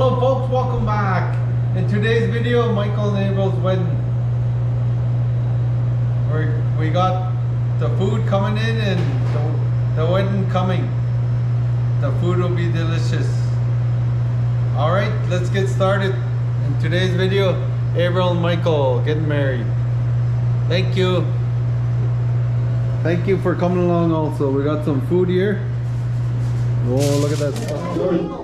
Hello folks, welcome back. In today's video, Michael enables wedding. We got the food coming in and the wedding coming. The food will be delicious. Alright, let's get started. In today's video, April and Michael getting married. Thank you. Thank you for coming along also. We got some food here. Oh, look at that stuff. Yeah,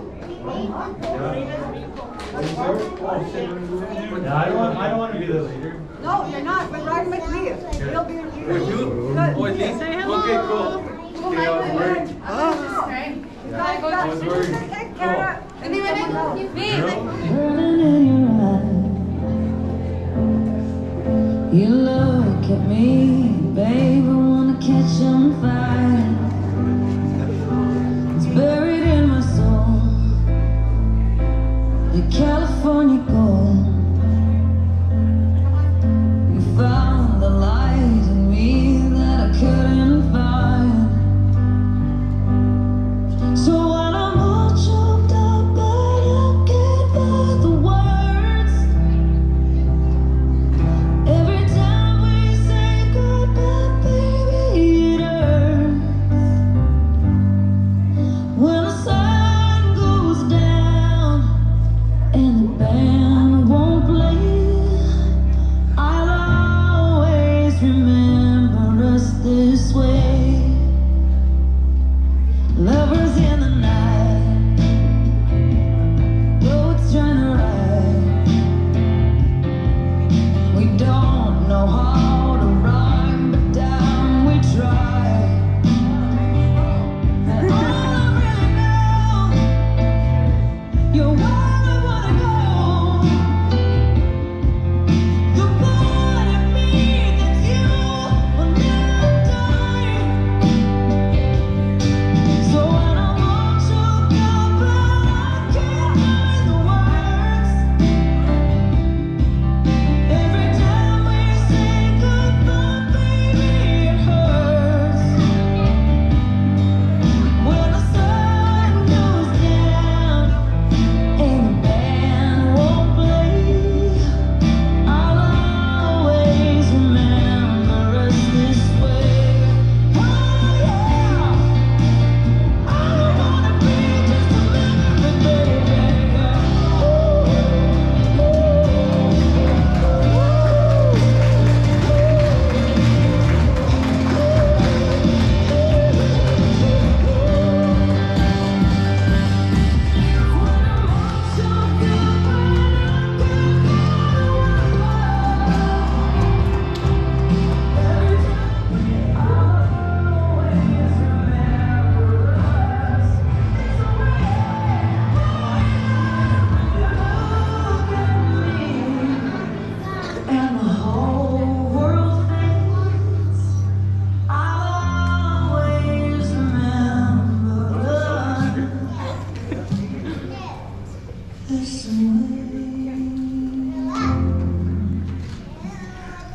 I don't want to be the leader. No, you're not, but Ryan McLeod. He'll be your leader. Would you? Good. Would you say hello? Okay, cool. Okay, You look at me, babe, I wanna catch on fire. It's buried in my soul. The California gold. You found the light in me that I couldn't find. So when I'm all choked up, but I can't find the words. Every time we say goodbye, baby, it hurts. When I say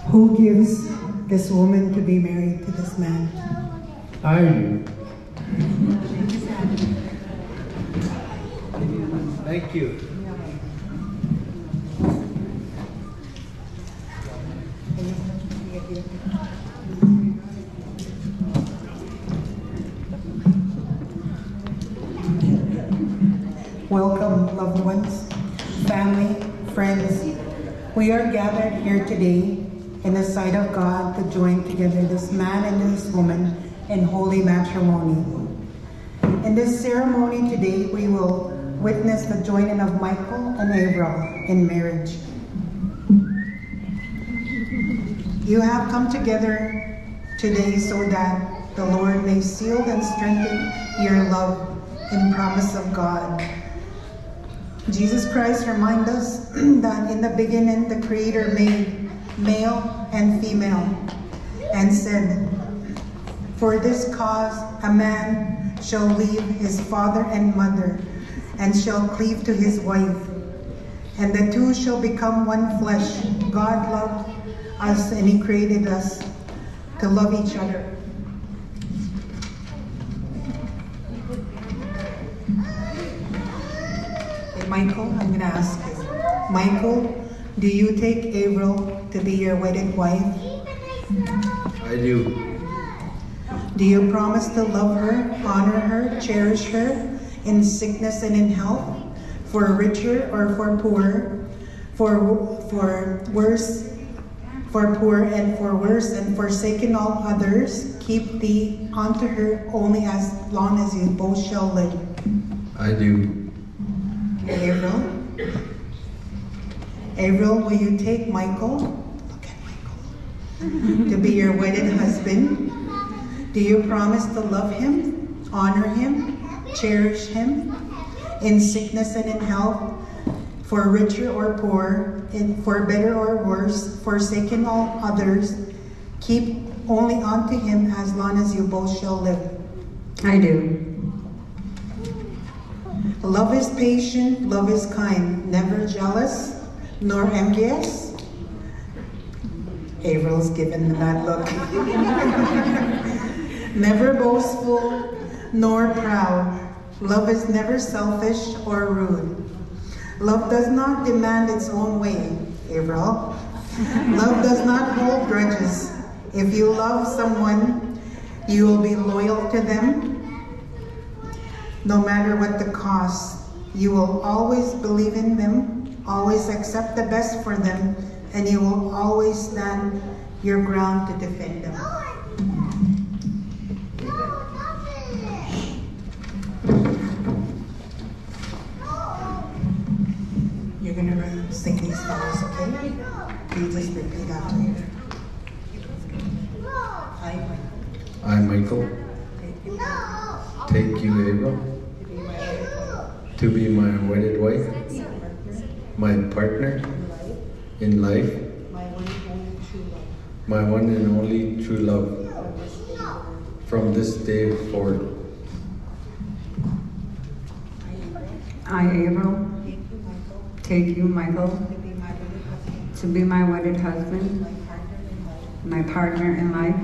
who gives this woman to be married to this man? I do. Thank you. Welcome, loved ones, family, friends. We are gathered here today in the sight of God to join together this man and this woman in holy matrimony. In this ceremony today, we will witness the joining of Michael and April in marriage. You have come together today so that the Lord may seal and strengthen your love and promise of God. Jesus Christ reminds us that in the beginning, the Creator made male and female, and said, "For this cause a man shall leave his father and mother, and shall cleave to his wife, and the two shall become one flesh." God loved us, and He created us to love each other. Michael, I'm going to ask you. Michael, do you take April to be your wedded wife? I do. Do you promise to love her, honor her, cherish her in sickness and in health, for richer or for poorer, for worse, for poor and for worse, and forsaken all others, keep thee unto her only as long as you both shall live? I do. April? April, will you take Michael, look at Michael, to be your wedded husband? Do you promise to love him, honor him, cherish him in sickness and in health, for richer or poor, and for better or worse, forsaking all others, keep only unto him as long as you both shall live? I do. Love is patient, love is kind, never jealous, nor envious. April's given the bad look. Never boastful, nor proud. Love is never selfish or rude. Love does not demand its own way, April. Love does not hold grudges. If you love someone, you will be loyal to them. No matter what the cost, you will always believe in them, always accept the best for them, and you will always stand your ground to defend them. You're going to sing these songs, okay? You just repeat after me. I, Michael. I, Michael. Take you, April. To be my wedded wife. My partner. In life. My one and only true love. From this day forward. I, April. Take you, Michael, to be my wedded husband, my partner in life,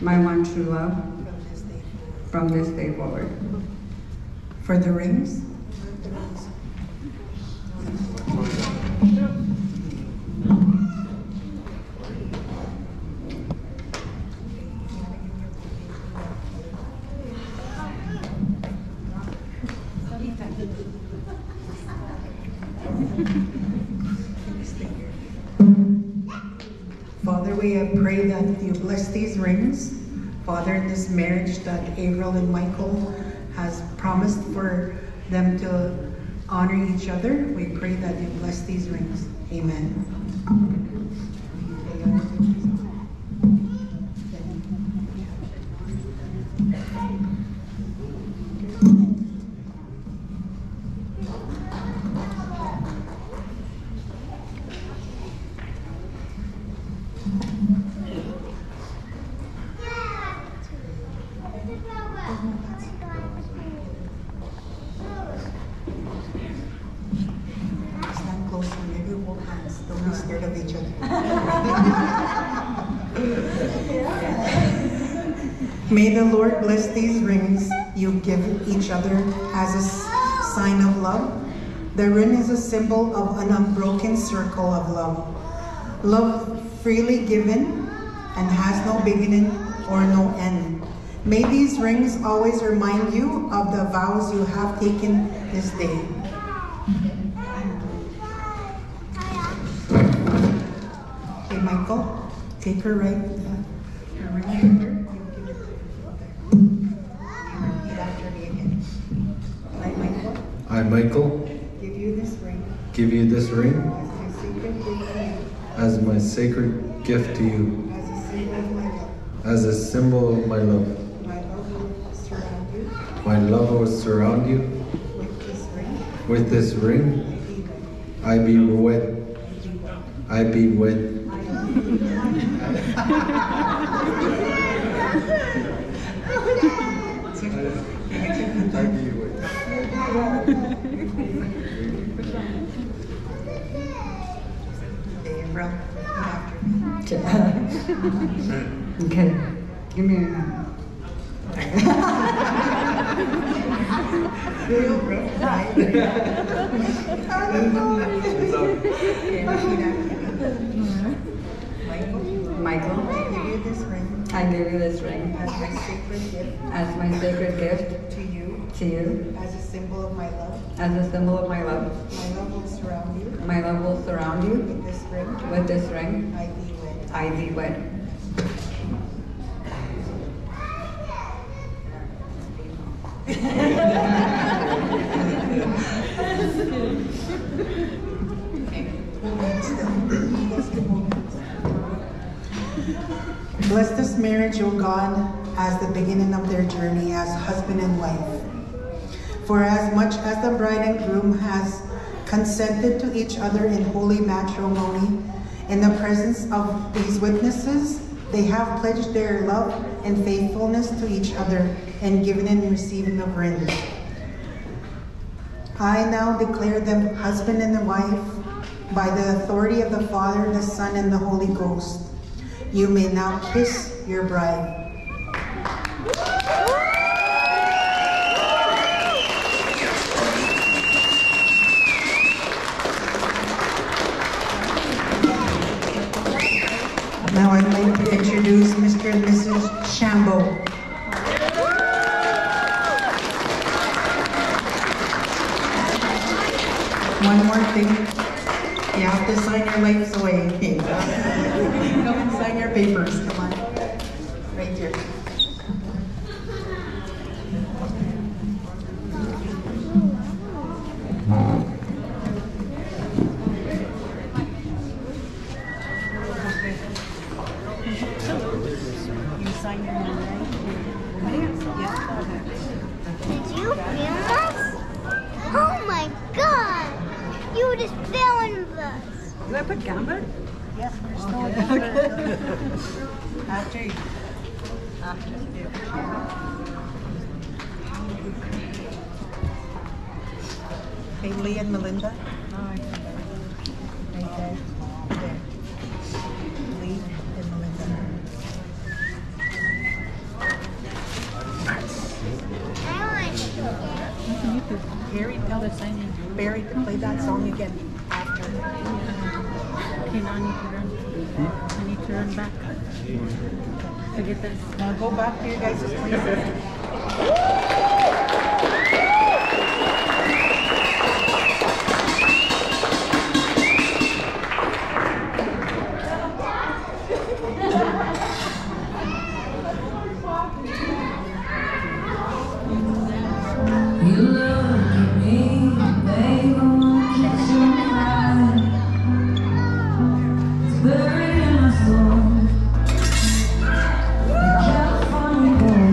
my one true love, from this day forward. For the rings. Father, we pray that you bless these rings, Father, in this marriage that April and Michael has promised for them to honor each other. We pray that you bless these rings. Amen. May the Lord bless these rings you give each other as a sign of love. The ring is a symbol of an unbroken circle of love. Love freely given and has no beginning or no end. May these rings always remind you of the vows you have taken this day. Okay, Michael, take her ring. I, Michael, give you this ring, as my sacred gift to you, as a symbol of my love. My love will surround you, with this ring, I be wed, Okay, give me a hand. Michael, I give you this ring. I give you this ring as my sacred gift. As my sacred gift to you. To you. As a symbol of my love. As a symbol of my love. My love will surround you. My love will surround you. With this ring. With this ring. I thee wed. I thee wed. Bless this marriage, O God, as the beginning of their journey as husband and wife. For as much as the bride and groom has consented to each other in holy matrimony, in the presence of these witnesses, they have pledged their love and faithfulness to each other and given and receiving of rings. I now declare them husband and wife by the authority of the Father, the Son, and the Holy Ghost. You may now kiss your bride. Now I'd like to introduce Mr. and Mrs. Chambaud. One more thing. You have to sign your lights away. Come and sign your papers. Come on. Right here. You sign your name, right? Yeah. Did you film us? Oh my God! You just filmed. Do I put Gambler? Yes, there's no Gambler. After you. After you. Bailey and Melinda. Oh, okay. Right there. There. Lee and Melinda. I want to go. You could Barry tell the signing. Barry, play that song again. Okay, now I need to run. I need to run back to get this. Now go back to your guys' places. You look at me, baby. California boy.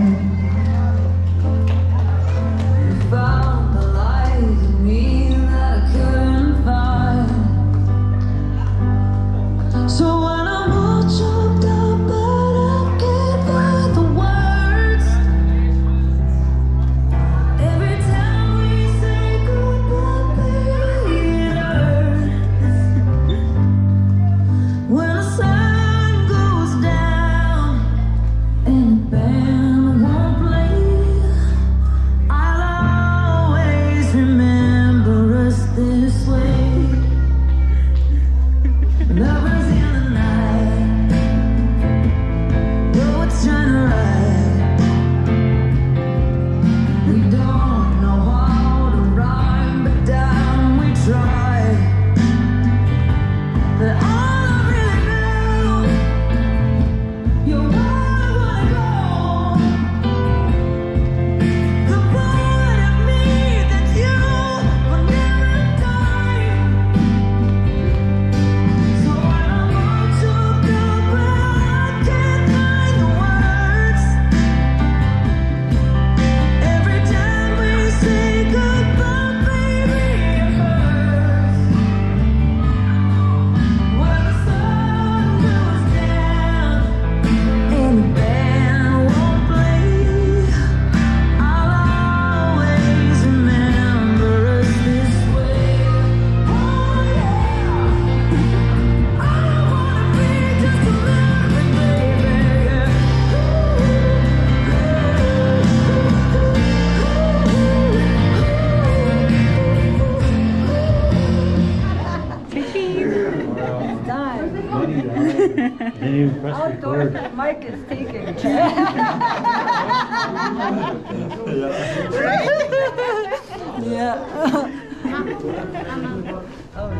Outdoors with Mike is taken. Right? Yeah. Oh.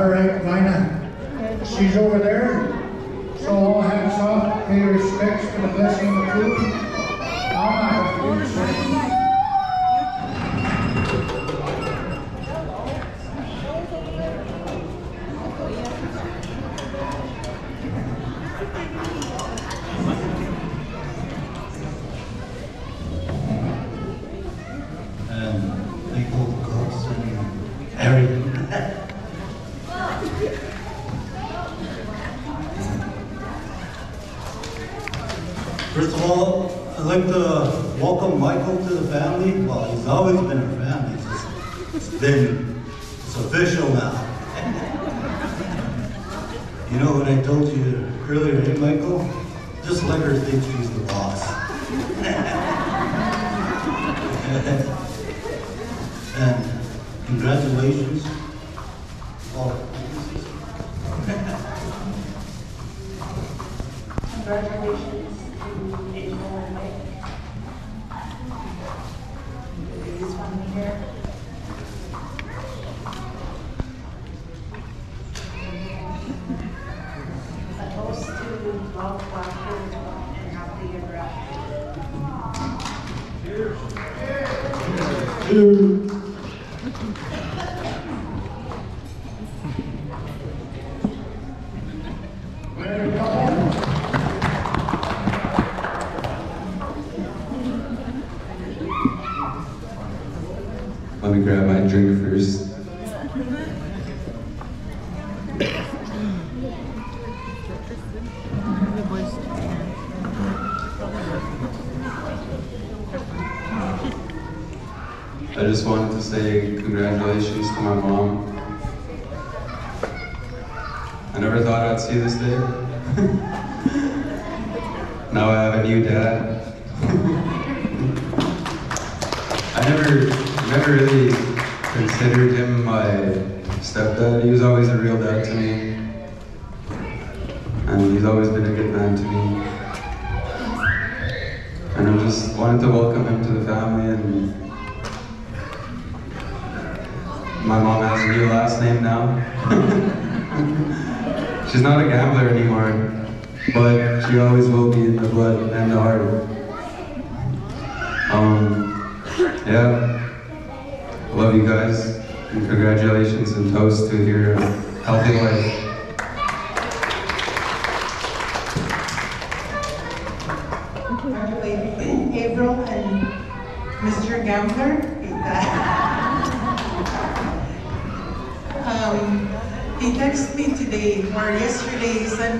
All right, Vina, she's over there. So all hands off, pay respects for the blessing of the food. First of all, I'd like to welcome Michael to the family. Well, he's always been our family. It's official now. You know what I told you earlier, hey Michael? Just let her think she's the boss. And congratulations. Congratulations. Let me grab my drink first. I just wanted to say congratulations to my mom. I never thought I'd see this day. Now I have a new dad. I never really considered him my stepdad. He was always a real dad to me. And he's always been a good man to me. And I just wanted to welcome him to the family. And my mom has a new last name now. She's not a gambler anymore, but she always will be in the blood and the heart. Yeah, love you guys, and congratulations and toast to your healthy life. Congratulations, April and Mr. Gambler. He texted me today, or yesterday, he said,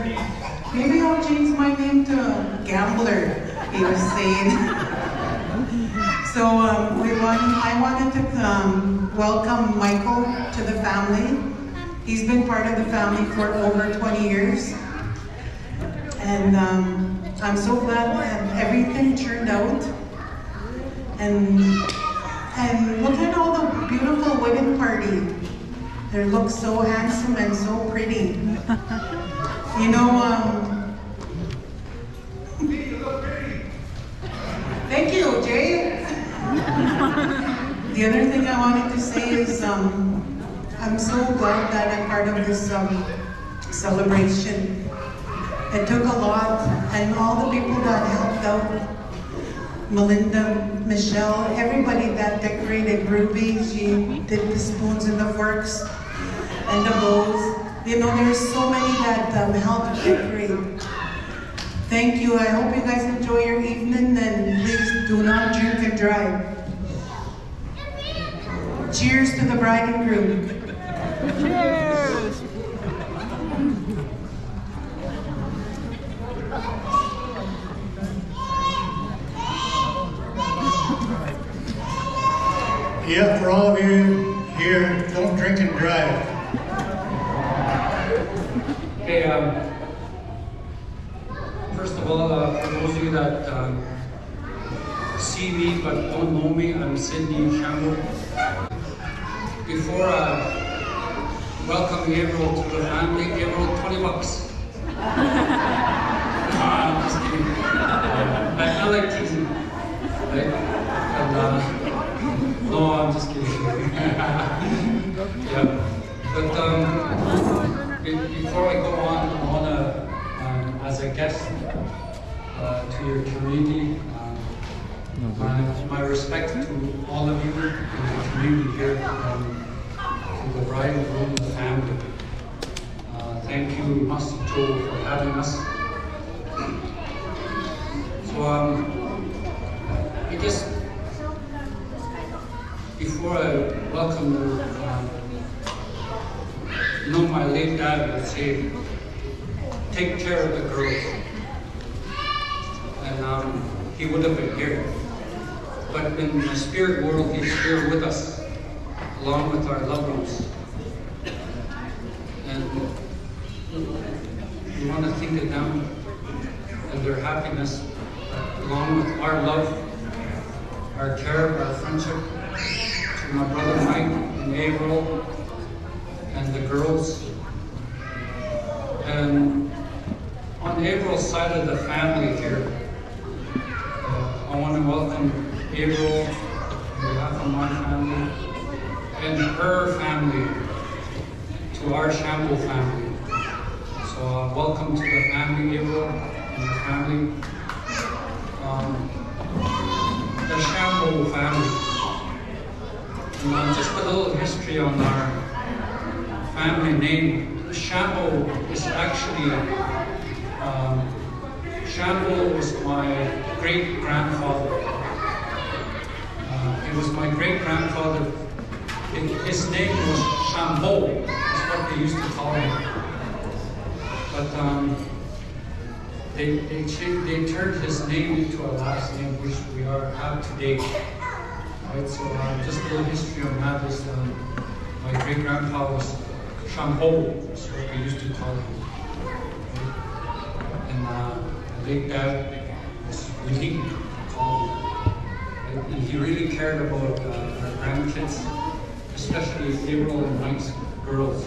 maybe I'll change my name to Gambler, he was saying. So I wanted to welcome Michael to the family. He's been part of the family for over 20 years. And I'm so glad that everything turned out. And look at all the beautiful wedding party. They look so handsome and so pretty. You know, you look pretty. Thank you, Jay. The other thing I wanted to say is I'm so glad that I'm part of this celebration. It took a lot, and all the people that helped out, Melinda, Michelle, everybody that decorated. Ruby, she did the spoons and the forks. And the bowls, you know, there's so many that help decorate. Thank you. I hope you guys enjoy your evening, and please do not drink and drive. Cheers to the bride and groom. Cheers. Yeah, for all of you here, don't drink and drive. Okay, first of all, for those of you that see me but don't know me, I'm Sidney Chambaud. Before welcoming April to the family, April, 20 bucks. I'm just kidding. I like teasing. Right? And, no, I'm just kidding. Yeah. But before I go on, I want to, as a guest to your community, my respect to all of you in the community here, to the bride and groom, the family. Thank you, Master Joe, for having us. So, I guess before I welcome you, my late dad would say, take care of the girls. And he would have been here. But in the spirit world, he's here with us, along with our loved ones. And we want to think of them and their happiness, along with our love, our care, our friendship, to my brother Mike and April, and the girls. And on April's side of the family here, I want to welcome April on behalf of my family and her family to our Chambaud family. So welcome to the family, April, and the family. The Chambaud family. And just a little history on our family name. Chambaud is actually, Chambaud was my great-grandfather. It was my great-grandfather. His name was Chambaud, that's what they used to call him. But they turned his name into a last name, which we are have today. Right, so just a little history on that is my great-grandfather was Chambaud, that's what we used to call him. And my late dad was Willie, called him. Right? And he really cared about our grandkids, especially April and Mike's girls.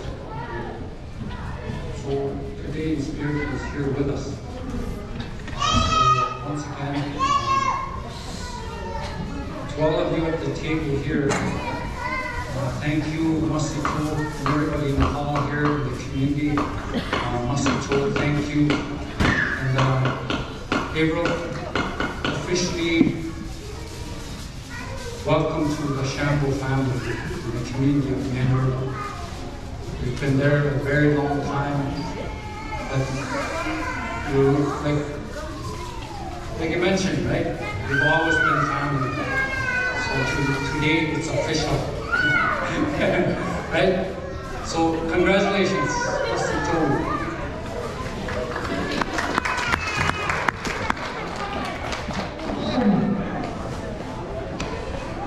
So today, Spirit is here with us. So once again, to all of you at the table here, thank you, Master Joe, and everybody in the hall here, in the community. Master Joe, thank you. And April, officially welcome to the Chambaud family and the community of Gambler. We've been there a very long time. But we're, like you mentioned, right? We've always been family. So today it's official. Right? So congratulations, Mr. Joe.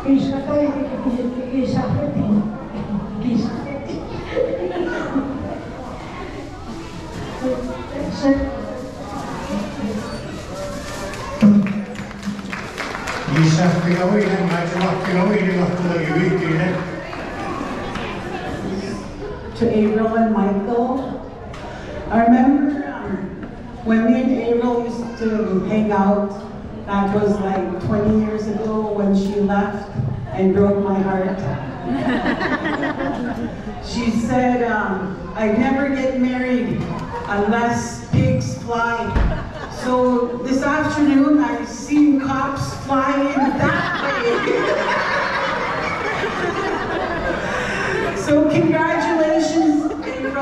Isafkinoinen, to April and Michael, I remember when me and April used to hang out, that was like 20 years ago when she left and broke my heart. She said, I'd never get married unless pigs fly. So this afternoon, I've seen cops flying that way. So congratulations, April. I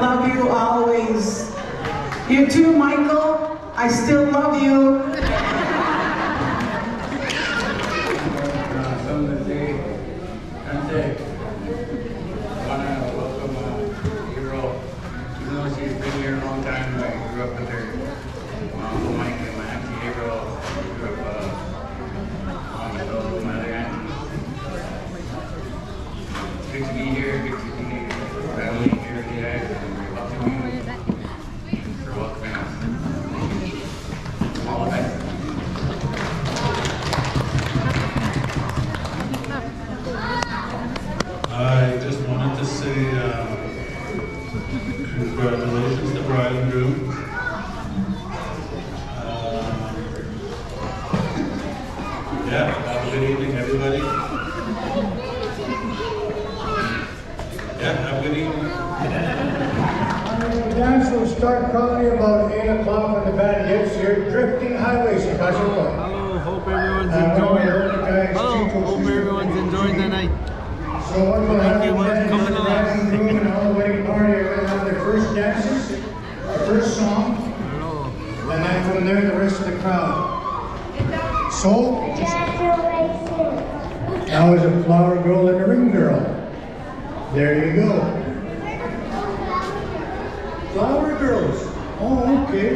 love you always. You too, Michael. I still love you. Good evening, everybody. Yeah, I'm going to eat. The dinosaurs start probably about 8 o'clock when the band gets here. Drifting highways, how's it going? Hello, hope everyone's enjoying. Hello, hope everyone's enjoying the night. So what's going to happen next is the dancing room and all the wedding party are going to have their first dances, their first song, and then from there the rest of the crowd. So, now is a flower girl and a ring girl. There you go. Flower girls. Oh, okay.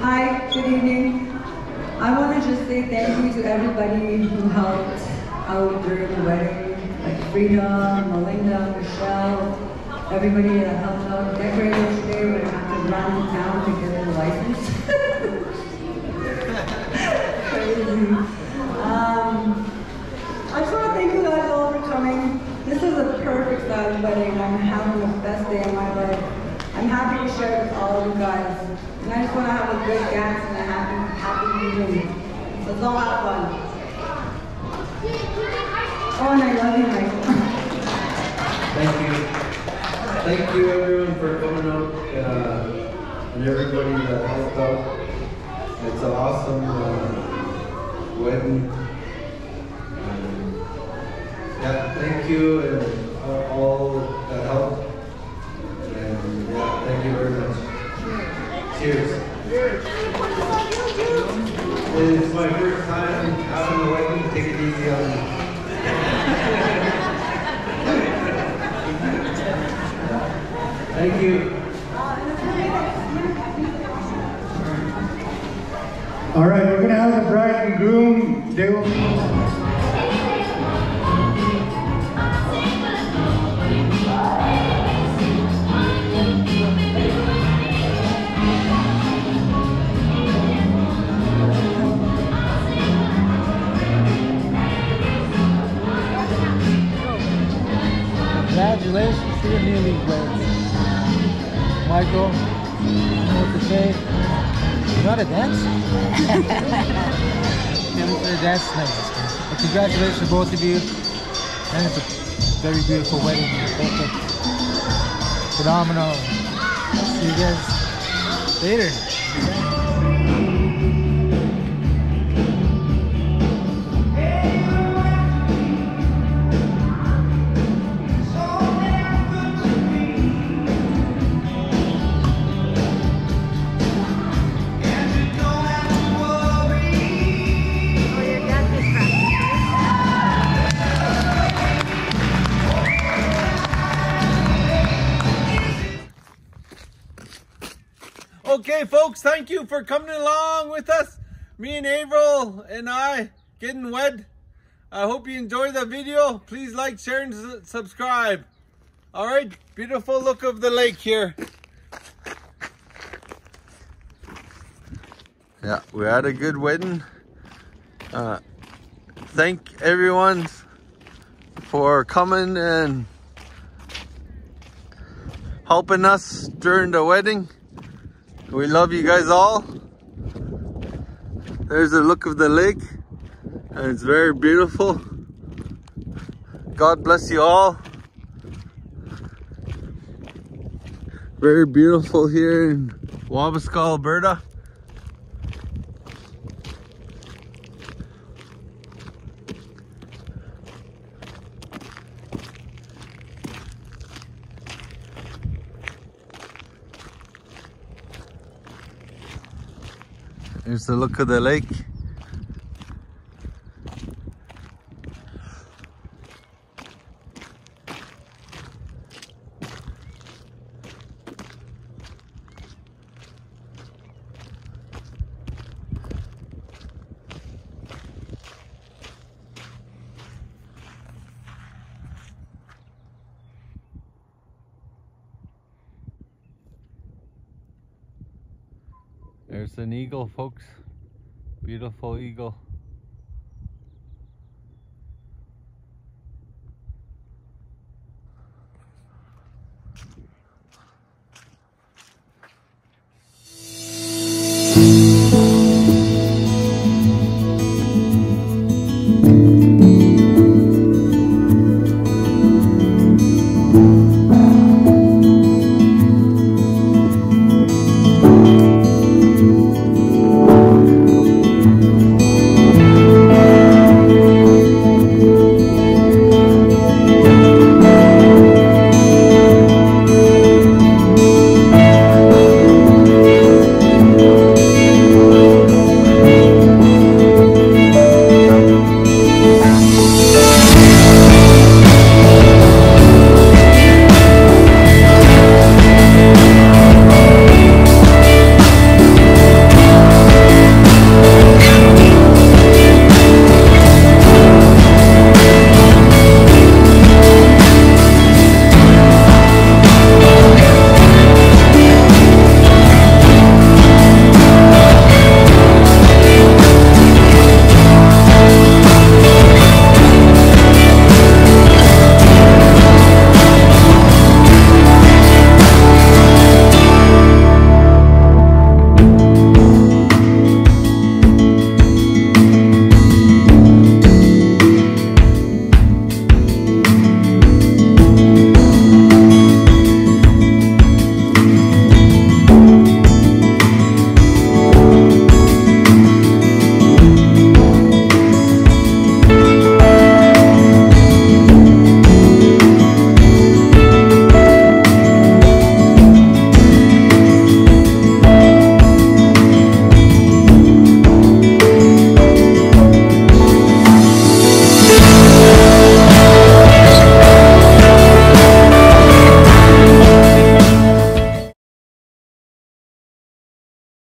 Hi, good evening. I want to just say thank you to everybody who helped out during the wedding, like Frida, Melinda, Michelle. Everybody that helped out decorating today would have to run down to get a license. Crazy. I just want to thank you guys all for coming. This is a perfect size wedding. I'm having the best day of my life. I'm happy to share it with all of you guys. And I just want to have a good dance and a happy evening. Let's all have fun. Oh, and I love you, Michael. Thank you. Thank you everyone for coming out and everybody that helped out. It's an awesome wedding. Yeah, thank you and all that helped. And yeah, thank you very much. Cheers. Cheers. It's my first time having a wedding. Take it easy on me. Thank you. All right, we're going to have the bride and groom. They will congratulations to the newly weds. Michael, you know what to say? You know how to dance? That's nice. But congratulations to both of you. And it's a very beautiful wedding. Perfect. Phenomenal. See you guys later. Okay, folks, thank you for coming along with us. Me and Avril and I getting wed. I hope you enjoy the video. Please like, share, and subscribe. All right, beautiful look of the lake here. Yeah, we had a good wedding. Thank everyone for coming and helping us during the wedding. We love you guys all. There's a look of the lake and it's very beautiful. God bless you all. Very beautiful here in Wabasca, Alberta. Here's the look of the lake. There's an eagle, folks. Beautiful eagle.